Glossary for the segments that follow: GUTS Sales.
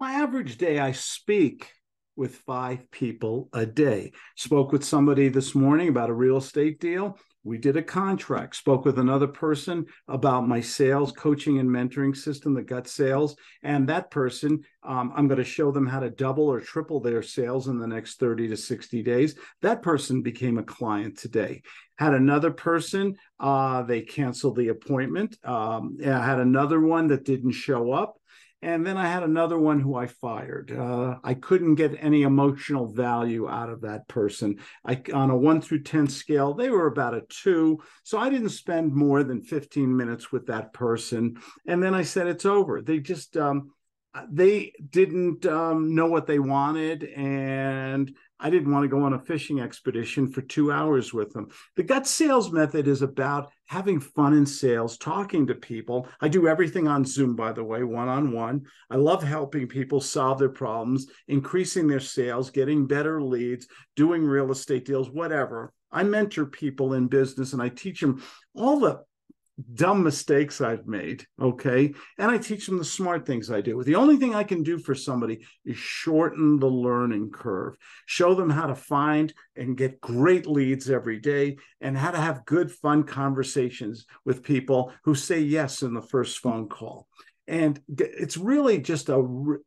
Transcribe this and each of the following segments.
My average day, I speak with 5 people a day. Spoke with somebody this morning about a real estate deal. We did a contract. Spoke with another person about my sales coaching and mentoring system, the GUTS Sales. And that person, I'm going to show them how to double or triple their sales in the next 30 to 60 days. That person became a client today. Had another person, they canceled the appointment. I had another one that didn't show up. And then I had another one who I fired. I couldn't get any emotional value out of that person. On a 1 through 10 scale, they were about a 2. So I didn't spend more than 15 minutes with that person. And then I said, it's over. They just, they didn't know what they wanted. And I didn't want to go on a fishing expedition for 2 hours with them. The GUTS Sales method is about having fun in sales, talking to people. I do everything on Zoom, by the way, one-on-one. I love helping people solve their problems, increasing their sales, getting better leads, doing real estate deals, whatever. I mentor people in business, and I teach them all the dumb mistakes I've made, okay? And I teach them the smart things I do. The only thing I can do for somebody is shorten the learning curve, show them how to find and get great leads every day, and how to have good, fun conversations with people who say yes in the first phone call. And it's really just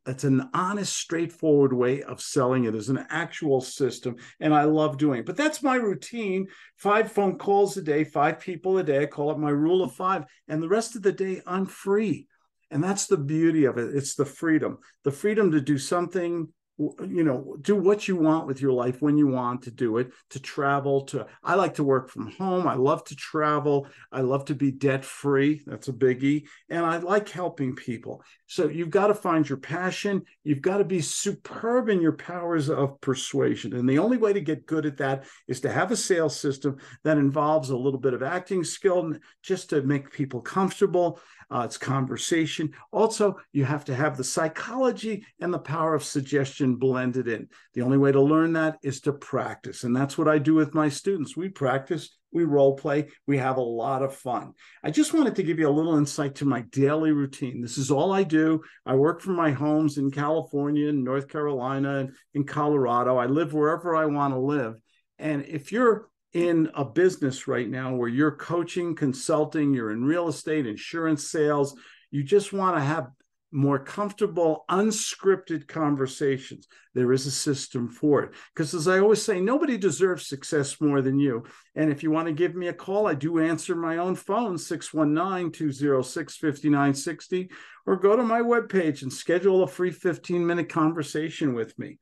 it's an honest, straightforward way of selling it as an actual system. And I love doing it. But that's my routine. 5 phone calls a day, 5 people a day. I call it my rule of 5. And the rest of the day, I'm free. And that's the beauty of it. It's the freedom to do something, you know, do what you want with your life when you want to do it, to travel, I like to work from home. I love to travel. I love to be debt-free. That's a biggie. And I like helping people. So you've got to find your passion. You've got to be superb in your powers of persuasion. And the only way to get good at that is to have a sales system that involves a little bit of acting skill just to make people comfortable. It's conversation. Also, you have to have the psychology and the power of suggestion blended in. The only way to learn that is to practice. And that's what I do with my students. We practice, we role play, we have a lot of fun. I just wanted to give you a little insight to my daily routine. This is all I do. I work from my homes in California, in North Carolina, and in Colorado. I live wherever I want to live. And if you're in a business right now where you're coaching, consulting, you're in real estate, insurance sales, you just want to have more comfortable, unscripted conversations. There is a system for it. Because as I always say, nobody deserves success more than you. And if you want to give me a call, I do answer my own phone, 619-206-5960, or go to my webpage and schedule a free 15-minute conversation with me.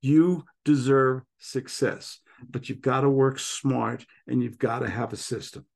You deserve success. But you've got to work smart and you've got to have a system.